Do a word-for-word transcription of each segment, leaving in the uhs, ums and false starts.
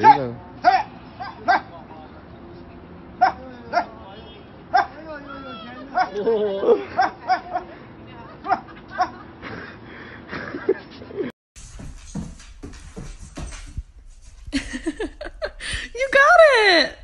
There you go. You got it.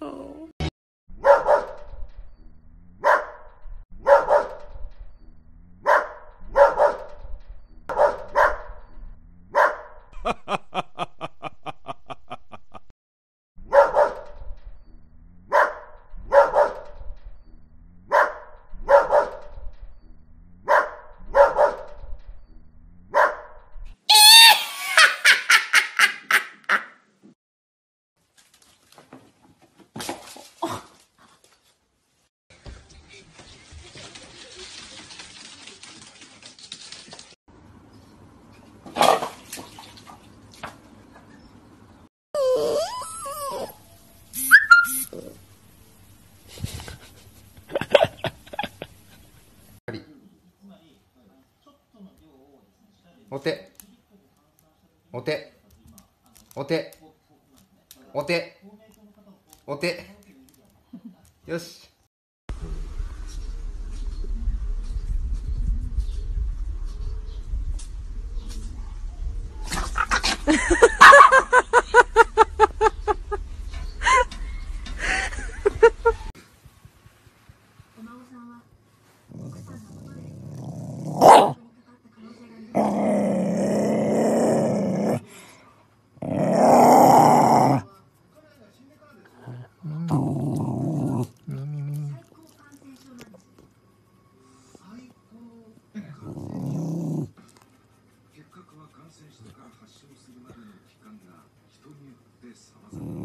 Oh.お手お手お手お手お手よし。感染者が発症するまでの期間が人によって様々。